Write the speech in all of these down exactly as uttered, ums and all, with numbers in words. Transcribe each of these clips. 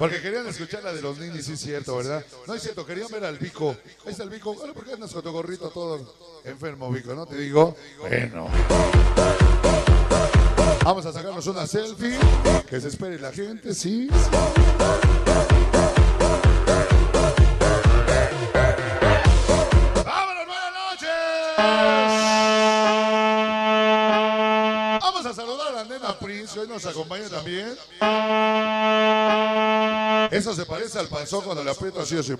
Porque querían escuchar la de los ninis, sí es cierto, ¿verdad? No es cierto, querían ver al Vico. Ahí está el Vico. Bueno, ¿por qué andas con tu gorrito todo enfermo, Vico? ¿No te digo? Bueno. Vamos a sacarnos una selfie. Que se espere la gente, sí. ¡Vámonos, buenas noches! Vamos a saludar a la nena Prince. Hoy nos acompaña también. Eso se parece al panzón cuando le aprieto así. Así.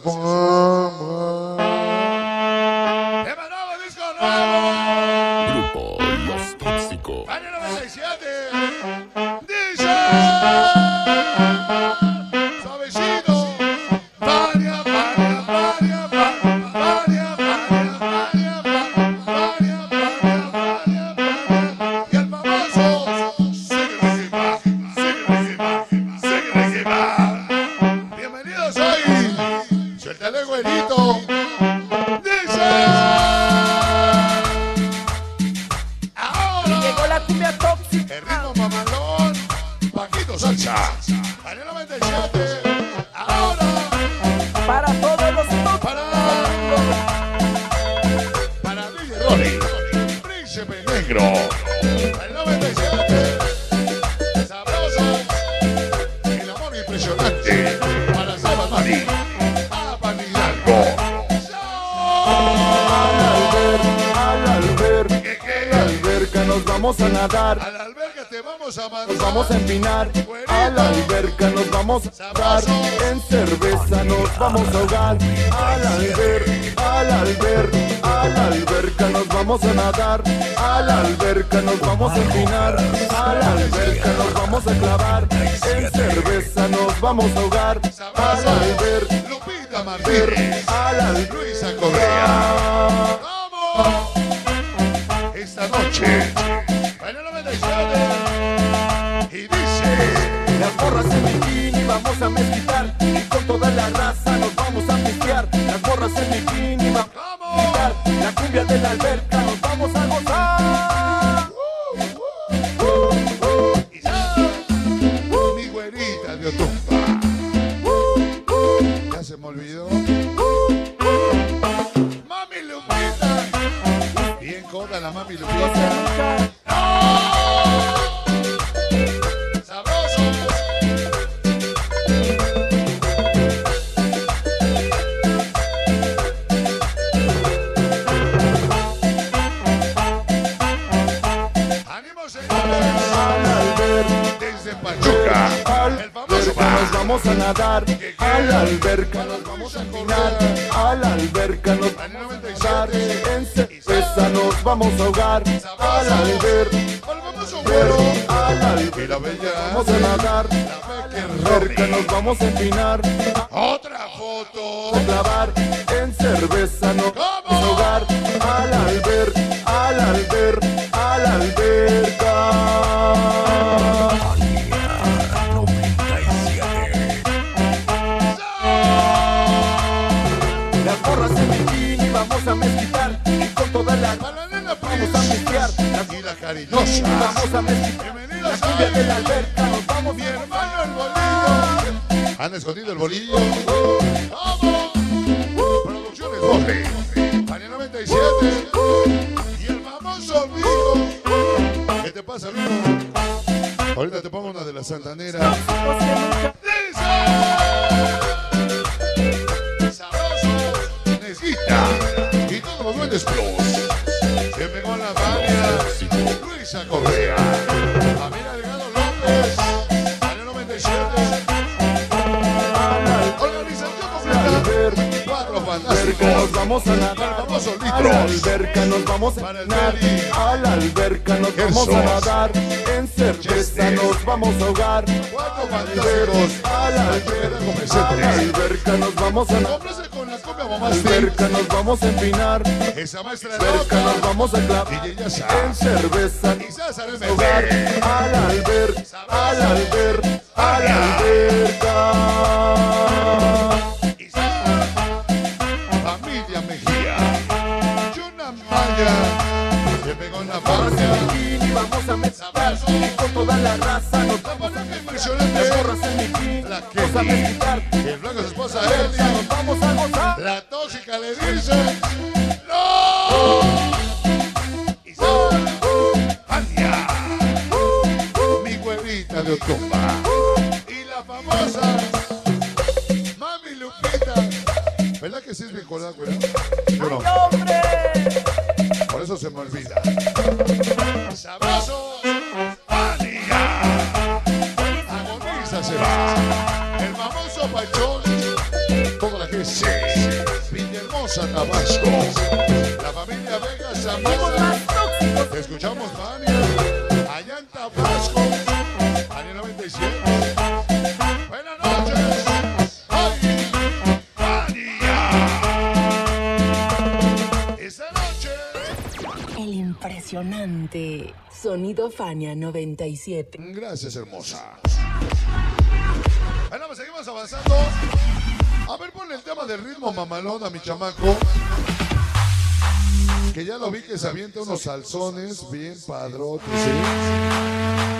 Grupo Los Tóxicos. ¡Fania noventa y siete! ¡Dice! ¡Sabecito! ¡Fania, Fania, Fania, Fania, Fania, Fania, Fania, Fania, Fania! Y el famoso Seguirrequima, Seguirrequima, Seguirrequima. ¡Bienvenidos hoy! ¡Suéltale, güerito! Salsa, Fania noventa y siete, ahora, para todos los tóxicos, para, para D J Bori, Príncipe Negro, Fania noventa y siete, sabrosos, el amor impresionante, para Sabamani, a Panillargo, al alberca, al alberca, al alberca nos vamos a nadar. Vamos a nos vamos a empinar, güerita. A la alberca nos vamos a ahogar, en cerveza nos vamos a ahogar. A la alberca, a la alberca, a la alberca nos vamos a nadar. A la alberca nos vamos a empinar, a la alberca nos vamos a clavar. En cerveza nos vamos a ahogar. A la alberca, Lupita Martínez, a la alberca, Luisa Correa. ¡Vamos! Esta noche, Fania noventa y siete. Las morras en bikini vamos a mezquitar, y con toda la raza nos vamos a pistear. Las morras en bikini vamos a mezquitar, la cumbia de la alberca nos vamos a gozar. uh, uh, uh, y ya, uh, mi güerita de Otumpa. uh, uh, Ya se me olvidó. uh, uh, Mami Lupita. Bien gorda la Mami Lupita. Vamos a nadar, a la alberca nos vamos a empinar, a la alberca nos vamos a nadar, en cerveza nos vamos a ahogar, a la alberca, a la alberca nos vamos a nadar, a la alberca nos vamos a empinar, otra foto, a clavar, en cerveza nos vamos a ahogar, a la alberca, a la alberca, a la alberca. Vamos a mezquitar, y con toda la banana vamos a mezclar. La vida cariñosa, vamos a mezquitar. La cumbia de la alberca, nos vamos. Mi hermano el bolillo. Han escondido el bolillo. Vamos. Producciones B O R I, Fania noventa y siete. Y el famoso Vico. ¿Qué te pasa, Vico? Ahorita te pongo una de las santaneras. Y todos los duendes plus. Se pegó la Fania, Luisa Correa, Pamela Delgado López, Fania noventa y siete. Organización completa, cuatro fantásticos. Nos vamos a nadar, vamos a litros. A la alberca nos vamos a nadar, a la alberca nos vamos a nadar. En cerveza nos vamos a ahogar. Cuatro fantásticos, a la alberca, a la alberca nos vamos a nadar. Cerca nos vamos a empinar, esa maestra cerca nos vamos a clavar, en cerveza nos vamos a la alberca, a la alberca, a la alberca. Familia Mejía, Yuna Maya, se pegó una parte y vamos a mezclar, y con toda la raza nos vamos a impresionante. La esposa que que luego su esposa Eli, vamos a gozar. La tóxica le dice ¡no! Y se Fania, mi huevita de Otumba. Y la famosa Mami Lupita. ¿Verdad que sí es mi colada, güey? Yo no. Por eso se me olvida. Sabroso. Se va. El famoso Pachón, toda la gente, sí, Villahermosa, Tabasco, la familia Vega, Zamora, te escuchamos Fania, allá en Tabasco, Fania noventa y siete, buenas noches, ay, Fania, esta noche, el impresionante sonido Fania noventa y siete, gracias hermosa. Bueno, pues seguimos avanzando. A ver, ponle el tema del ritmo mamalón a mi chamaco. Que ya lo vi que se avienta unos salsones bien padrotes, ¿sí?